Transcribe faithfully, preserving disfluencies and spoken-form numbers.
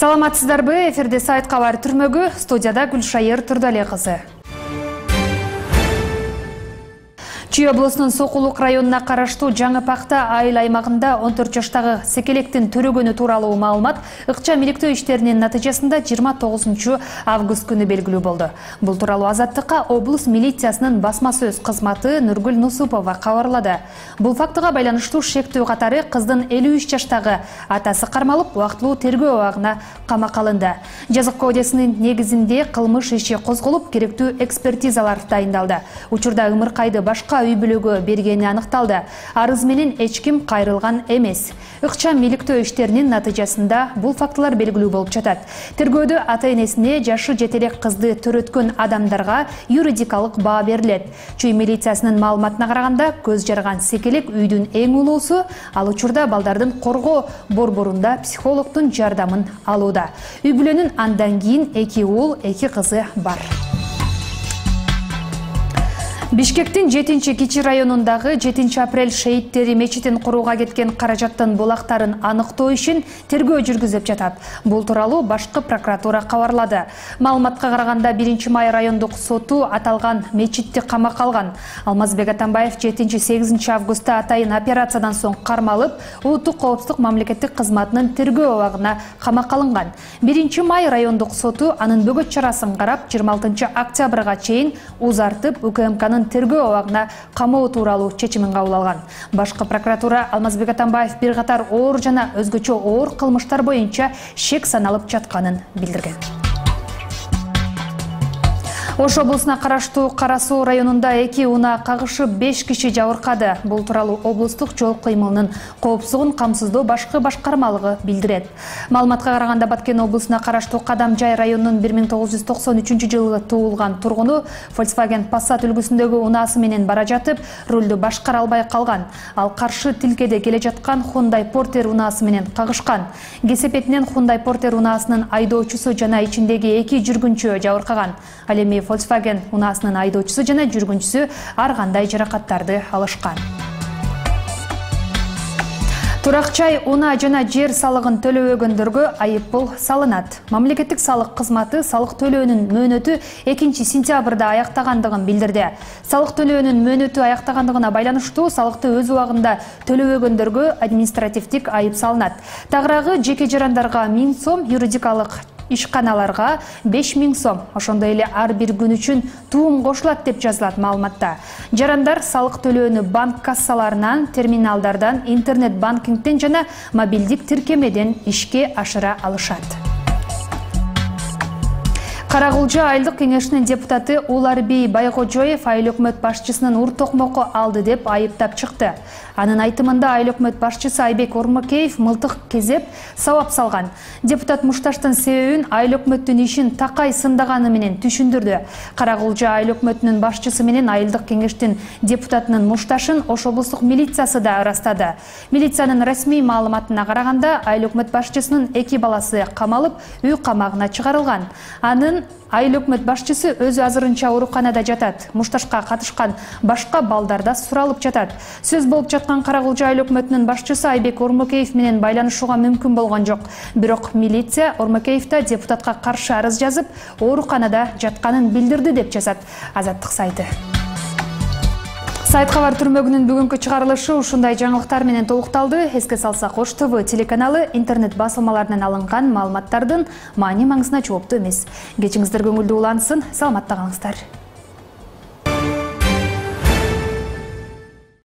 Саламатсыздарбы, эфирде сайт кабар түрмөгү, студияда Гүлшайыр Турдалы кызы. Чүй облысынын Сокулук районуна караштуу Жаңыпакта айыл аймагында он төрт жаштагы секелектин төрөгөнү тууралуу маалымат ыкча миликтөө иштеринин натыйжасында жыйырма тогузунчу август күнү белгилүү болду. Бул тууралуу Азаттыкка облус милициясынын басма сөз кызматы Нургүл Нусупова кабарлады. Бул фактыга байланыштуу шектүү катары кыздын элүү үч жаштагы атасы кармалып, убактылуу тергөө абагына камакка алынды. Жазык кодексинин негизинде кылмыш иши козголуп, керектүү экспертизалар дайындалды. Учурда ымыркайды башка үй бүлөгө бергени аныкталды. Арыз менен эч ким кайрылган эмес. Ыкча миликтөө иштеринин натыйжасында бул фактылар белгилүү болуп жатат. Тергөөдө ата-энесине жашы жетелек кызды төрөткөн адамдарга юридикалык баа берилет. Чүй милициясынын маалыматына караганда, көз жарган секелек үйдүн эң улуусу, ал учурда балдардын коргоо борборунда психологдун жардамын алууда. Үй бүлөнүн андан кийин эки уул, эки кызы бар. Бишкектин жетинчи кичи районундагы жетинчи апрель шейиттери мечитин курууга кеткен каражаттын булактарын аныктоо ишин тергөө жүргүзүп жатат. Бул тууралуу башкы прокуратура кабарлады. Маалыматка караганда биринчи май райондук соту аталган мечитти камакка алган. Алмазбек Атамбаев жетинчи сегизинчи августта атайын операциядан соң кармалып, Улуттук коопсуздук мамлекеттик кызматынын тергөө абагына камакка алынган. биринчи май райондук соту анын бөгөт чарасын карап жыйырма алтынчы октябрга чейин узартып УКМКнын тергөө абагына камоо тууралуу чечимин кабыл алган. Башкы прокуратура Алмазбек Атамбаев бир катар оор жана өзгөчө оор кылмыштар боюнча шек саналып жатканын билдирген. Ош облусуна караштуу Карасуу районунда эки унаа кагышып беш киши жабыркады. Бул тууралуу облустук жол кыймылынын коопсуздугун камсыздоо башкы башкармалыгы билдирет. Маалыматка караганда Баткен облусуна караштуу Кадам Жай районунун бир миң тогуз жүз токсон үчүнчү жылы туулган тургуну Volkswagen Passat үлгүсүндөгү унаасы менен бара жатып, рөлдү башкара албай калган. Ал каршы тилкеде келе жаткан Hyundai Porter унаасы менен кагышкан. Кесепетинен Hyundai Porter унаасынын айдоочусу жана ичиндеги эки жүргүнчү жабыркаган. Ал эми Volkswagen унаасынын айдоочусу жана жүргүнчүсү ар кандай жаракаттарды алышкан. Туракчай унаа жана жер салыгын төлөбөгөндөргө айыппул салынат. Мамлекеттик салык кызматы салык төлөөнүн мөөнөтү экинчи сентябрда аяктагандыгын билдирди. Салык төлөөнүн мөөнөтү аяктагандыгына байланыштуу салыкты өз убагында төлөбөгөндөргө административдик айып салынат. Тагыраагы жеке жарандарга миң сом, юридикалык ишканаларга беш миң сом, ошондой эле ар бир күн үчүн туум кошулат деп жазылат маалыматта. Жарандар салык төлөөнү банк кассаларынан, терминалдардан, интернет банкингтен жана мобилдик тиркемеден ишке ашыра алышат. Карагулжа айылдык кеңешинин депутаты Уларбей Байгожоев айыл өкмөт башчысынын ур токмогу алды деп айыптап чыкты. Анын айтымында айыл өкмөт башчысы Айбек Ормакеев мылтык кезеп сабап салган. Депутат мушташтын себебин айыл өкмөттүн ишин такай сындаганы менен түшүндүрдү. Карагулжа айыл өкмөтүнүн башчысы менен айылдык кеңештин депутатынын мушташын Ош облустук милициясы да ырастады. Милициянын расмий маалыматына караганда айыл өкмөт башчысынын эки баласы камалып, үй камагына чыгарылган. Анын айыл өкмөт башчысы өзү азырынча ооруканада жатат. Мушташка катышкан башка балдар да суралып жатат. Сөз болуп жаткан Карагулжа айыл өкмөтүнүн башчысы Айбек Ормакеев менен байланышууга мүмкүн болгон жок. Бирок милиция Ормакеевди депутатка каршы арыз жазып, ооруканада жатканын билдирди деп жазат Азаттык сайты. Сайт кабар түрмөгүнүн бүгүнкү чыгарылышы ушундай жаңылыктар менен толукталды. Эске салсак, Ош ТВ телеканалы интернет басылмаларынан алынган маалыматтардын маани маңызына жооптуу эмес. Кечиңиздер көңүлдүү улансын, саламатта калыңыздар.